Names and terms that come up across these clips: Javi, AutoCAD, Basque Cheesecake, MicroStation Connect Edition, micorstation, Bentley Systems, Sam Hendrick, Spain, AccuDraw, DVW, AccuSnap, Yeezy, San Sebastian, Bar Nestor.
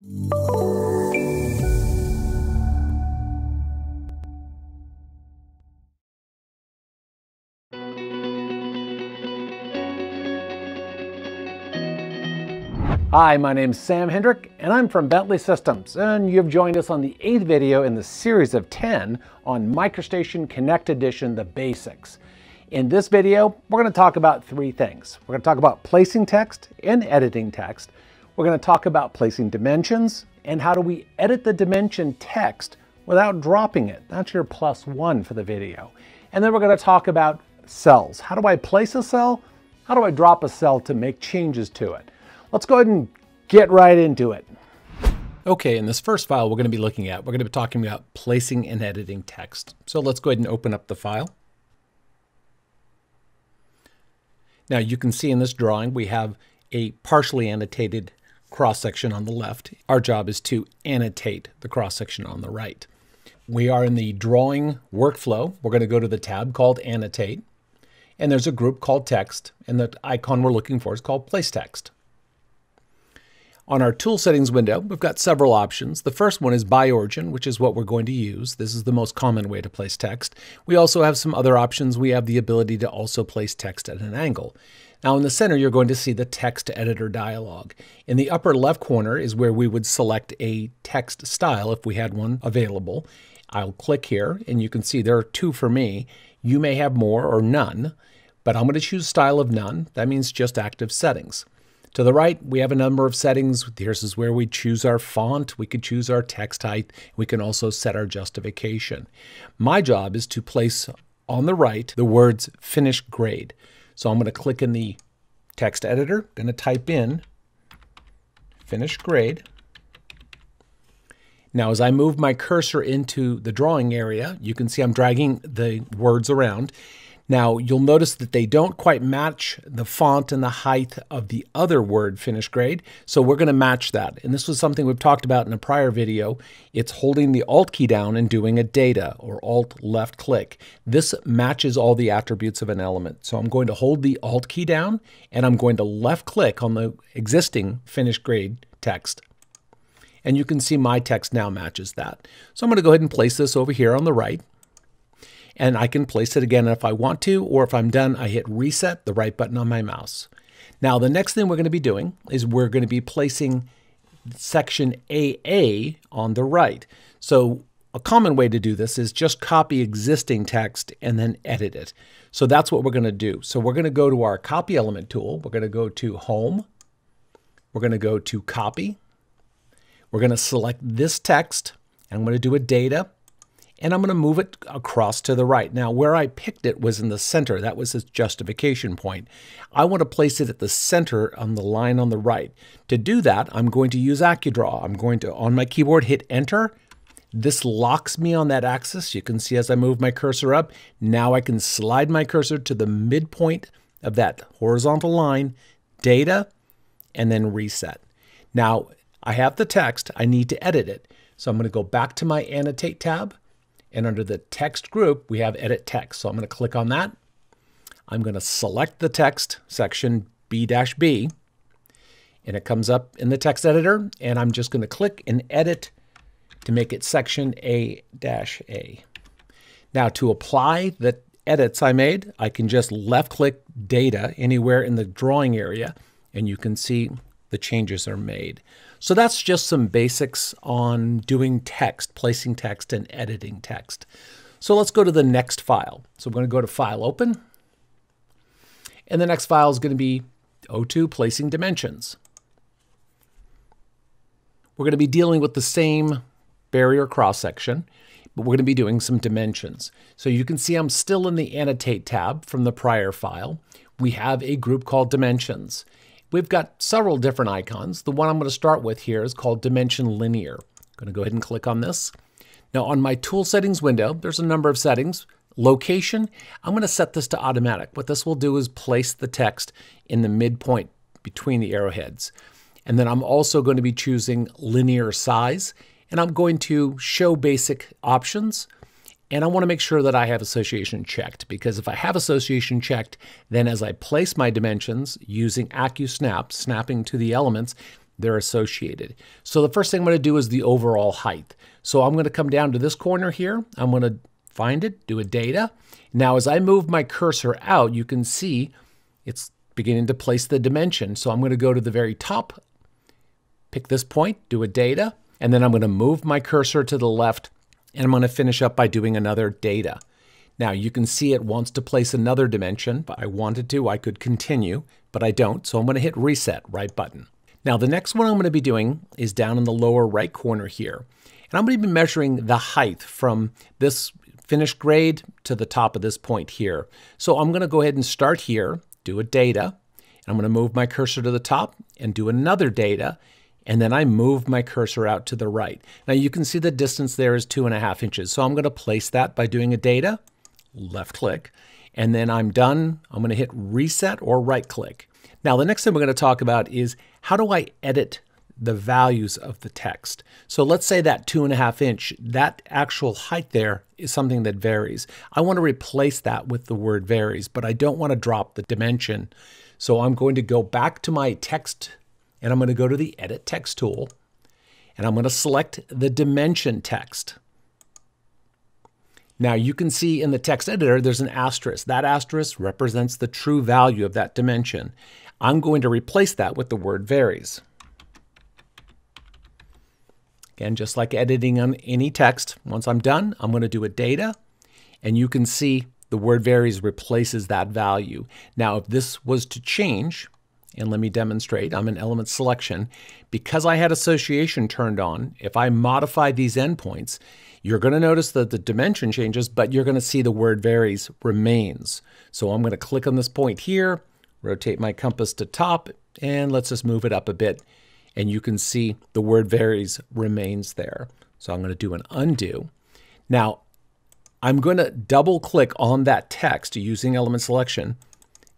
Hi, my name's Sam Hendrick, and I'm from Bentley Systems, and you've joined us on the 8th video in the series of 10 on MicroStation Connect Edition, the basics. In this video, we're going to talk about three things. We're going to talk about placing text and editing text. We're going to talk about placing dimensions and how do we edit the dimension text without dropping it. That's your +1 for the video. And then we're going to talk about cells. How do I place a cell? How do I drop a cell to make changes to it? Let's go ahead and get right into it. Okay, in this first file we're going to be talking about placing and editing text. So let's go ahead and open up the file. Now you can see in this drawing we have a partially annotated cross-section on the left. Our job is to annotate the cross-section on the right. We are in the drawing workflow. We're going to go to the tab called Annotate, and there's a group called Text, and the icon we're looking for is called Place Text. On our tool settings window, we've got several options. The first one is by origin, which is what we're going to use. This is the most common way to place text. We also have some other options. We have the ability to also place text at an angle. Now in the center, you're going to see the text editor dialog. In the upper left corner is where we would select a text style if we had one available. I'll click here and you can see there are two for me. You may have more or none, but I'm going to choose style of none. That means just active settings. To the right, we have a number of settings. This is where we choose our font. We could choose our text height. We can also set our justification. My job is to place on the right the words finish grade. So I'm going to click in the text editor. I'm going to type in finish grade. Now as I move my cursor into the drawing area, you can see I'm dragging the words around. Now, you'll notice that they don't quite match the font and the height of the other word, finish grade, so we're going to match that. And this was something we've talked about in a prior video. It's holding the Alt key down and doing a data or Alt left click. This matches all the attributes of an element. So I'm going to hold the Alt key down and I'm going to left click on the existing finish grade text. And you can see my text now matches that. So I'm going to go ahead and place this over here on the right. And I can place it again if I want to, or if I'm done, I hit reset, the right button on my mouse. Now, the next thing we're going to be doing is we're going to be placing section AA on the right. So a common way to do this is just copy existing text and then edit it. So that's what we're going to do. So we're going to go to our copy element tool. We're going to go to Home. We're going to go to Copy. We're going to select this text, and I'm going to do a data. And I'm going to move it across to the right. Now, where I picked it was in the center. That was its justification point. I want to place it at the center on the line on the right. To do that, I'm going to use AccuDraw. I'm going to, on my keyboard, hit Enter. This locks me on that axis. You can see as I move my cursor up. Now I can slide my cursor to the midpoint of that horizontal line, data, and then reset. Now, I have the text. I need to edit it. So I'm going to go back to my Annotate tab. And under the text group, we have edit text. So I'm going to click on that. I'm going to select the text section B-B, and it comes up in the text editor. And I'm just going to click and edit to make it section A-A. Now to apply the edits I made, I can just left click data anywhere in the drawing area, and you can see the changes are made. So that's just some basics on doing text, placing text and editing text. So let's go to the next file. So I'm going to go to File, Open. And the next file is going to be O2, Placing Dimensions. We're going to be dealing with the same barrier cross-section, but we're going to be doing some dimensions. So you can see I'm still in the Annotate tab from the prior file. We have a group called Dimensions. We've got several different icons. The one I'm going to start with here is called Dimension Linear. I'm going to go ahead and click on this. Now on my tool settings window, there's a number of settings. Location, I'm going to set this to automatic. What this will do is place the text in the midpoint between the arrowheads. And then I'm also going to be choosing linear size, and I'm going to show basic options. And I want to make sure that I have association checked, because if I have association checked, then as I place my dimensions using AccuSnap, snapping to the elements, they're associated. So the first thing I'm going to do is the overall height. So I'm going to come down to this corner here. I'm going to find it, do a data. Now, as I move my cursor out, you can see it's beginning to place the dimension. So I'm going to go to the very top, pick this point, do a data, and then I'm going to move my cursor to the left, and I'm going to finish up by doing another data. Now, you can see it wants to place another dimension, but I wanted to, I could continue, but I don't, so I'm going to hit reset, right button. Now, the next one I'm going to be doing is down in the lower right corner here. And I'm going to be measuring the height from this finished grade to the top of this point here. So I'm going to go ahead and start here, do a data, and I'm going to move my cursor to the top and do another data, and then I move my cursor out to the right. Now, you can see the distance there is 2.5 inches, so I'm going to place that by doing a data, left click, and then I'm done. I'm going to hit reset or right click. Now, the next thing we're going to talk about is how do I edit the values of the text. So let's say that 2.5 inch, that actual height there is something that varies. I want to replace that with the word varies, but I don't want to drop the dimension. So I'm going to go back to my text and I'm going to go to the edit text tool and I'm going to select the dimension text. Now you can see in the text editor, there's an asterisk. That asterisk represents the true value of that dimension. I'm going to replace that with the word varies. Again, just like editing on any text, once I'm done, I'm going to do a data, and you can see the word varies replaces that value. Now, if this was to change, and let me demonstrate, I'm in element selection. Because I had association turned on, if I modify these endpoints, you're going to notice that the dimension changes, but you're going to see the word varies remains. So I'm going to click on this point here, rotate my compass to top, and let's just move it up a bit. And you can see the word varies remains there. So I'm going to do an undo. Now, I'm going to double click on that text using element selection.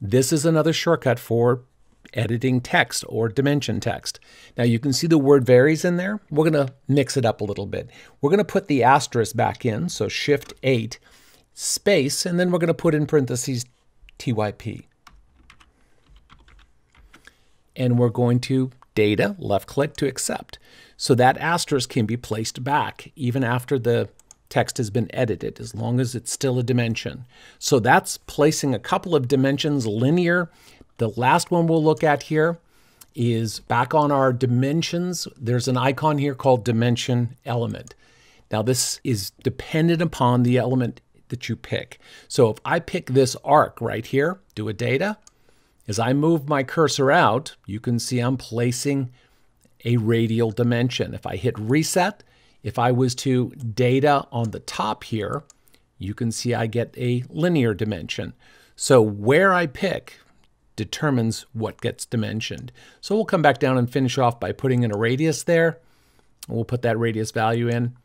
This is another shortcut for editing text or dimension text. Now you can see the word varies in there. We're going to mix it up a little bit. We're going to put the asterisk back in, so shift 8, space, and then we're going to put in parentheses TYP. And we're going to data, left click to accept. So that asterisk can be placed back even after the text has been edited, as long as it's still a dimension. So that's placing a couple of dimensions linear. The last one we'll look at here is back on our dimensions. There's an icon here called dimension element. Now this is dependent upon the element that you pick. So if I pick this arc right here, do a data, as I move my cursor out, you can see I'm placing a radial dimension. If I hit reset, if I was to data on the top here, you can see I get a linear dimension. So where I pick determines what gets dimensioned. So we'll come back down and finish off by putting in a radius there. We'll put that radius value in,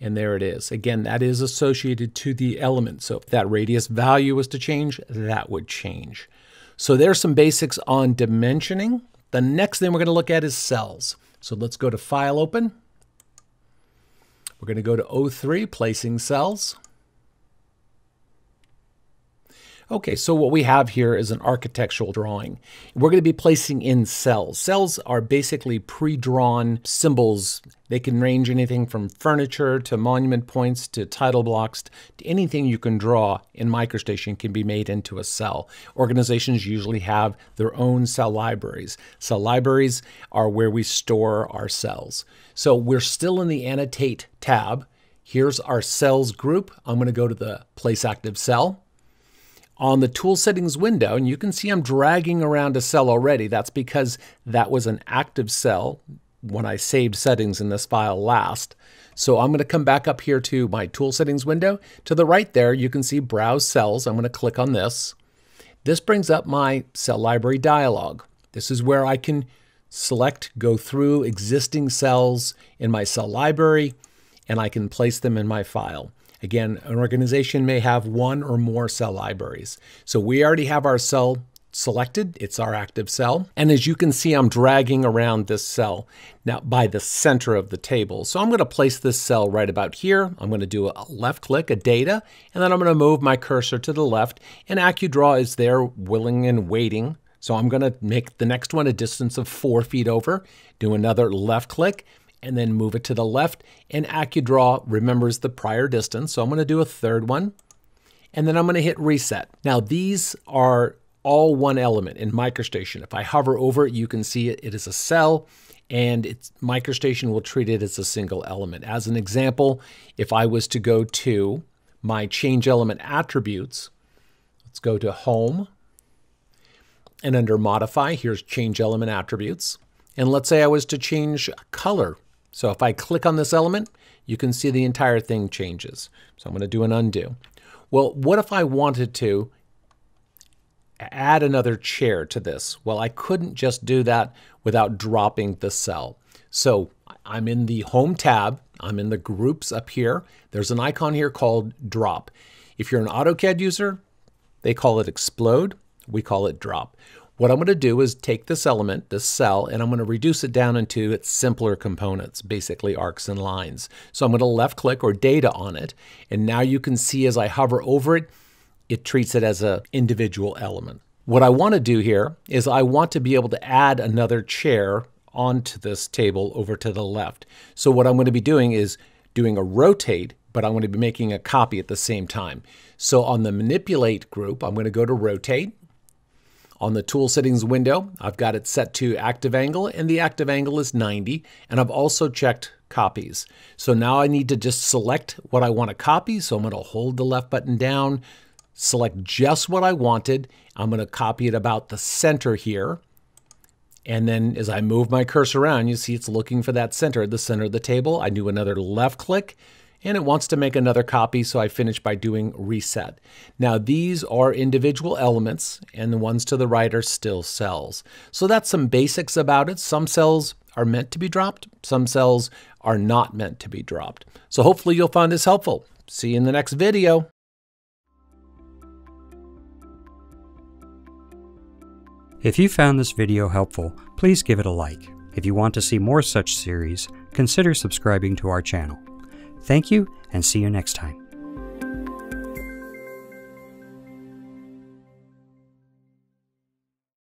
and there it is. Again, that is associated to the element. So if that radius value was to change, that would change. So there's some basics on dimensioning. The next thing we're going to look at is cells. So let's go to File, Open. We're going to go to O3, Placing Cells. Okay, so what we have here is an architectural drawing. We're going to be placing in cells. Cells are basically pre-drawn symbols. They can range anything from furniture to monument points to title blocks to anything you can draw in MicroStation can be made into a cell. Organizations usually have their own cell libraries. Cell libraries are where we store our cells. So we're still in the Annotate tab. Here's our cells group. I'm going to go to the Place Active Cell. On the tool settings window, and you can see I'm dragging around a cell already. That's because that was an active cell when I saved settings in this file last. So I'm going to come back up here to my tool settings window. To the right there, you can see Browse Cells. I'm going to click on this. This brings up my cell library dialog. This is where I can select, go through existing cells in my cell library, and I can place them in my file. Again, an organization may have one or more cell libraries. So we already have our cell selected. It's our active cell. And as you can see, I'm dragging around this cell now by the center of the table. So I'm going to place this cell right about here. I'm going to do a left click, a data, and then I'm going to move my cursor to the left. And AccuDraw is there willing and waiting So I'm going to make the next one a distance of 4 feet over, do another left click, and then move it to the left. And AccuDraw remembers the prior distance. So I'm going to do a third one, and then I'm going to hit reset. Now these are all one element in MicroStation. If I hover over it, you can see it is a cell, and MicroStation will treat it as a single element. As an example, if I was to go to my change element attributes, let's go to home, and under modify, here's change element attributes. And let's say I was to change color. So if I click on this element, you can see the entire thing changes. So I'm going to do an undo. Well, what if I wanted to add another chair to this? Well, I couldn't just do that without dropping the cell. So I'm in the Home tab. I'm in the Groups up here. There's an icon here called Drop. If you're an AutoCAD user, they call it Explode. We call it Drop. What I'm going to do is take this element, this cell, and I'm going to reduce it down into its simpler components, basically arcs and lines. So I'm going to left click or data on it. And now you can see as I hover over it, it treats it as an individual element. What I want to do here is I want to be able to add another chair onto this table over to the left. So what I'm going to be doing is doing a rotate, but I'm going to be making a copy at the same time. So on the manipulate group, I'm going to go to rotate. On the tool settings window, I've got it set to active angle, and the active angle is 90. And I've also checked copies. So now I need to just select what I want to copy. So I'm going to hold the left button down, select just what I wanted. I'm going to copy it about the center here. And then as I move my cursor around, you see it's looking for that center, the center of the table. I do another left click, and it wants to make another copy, so I finish by doing reset. Now these are individual elements, and the ones to the right are still cells. So that's some basics about it. Some cells are meant to be dropped, some cells are not meant to be dropped. So hopefully you'll find this helpful. See you in the next video. If you found this video helpful, please give it a like. If you want to see more such series, consider subscribing to our channel. Thank you, and see you next time.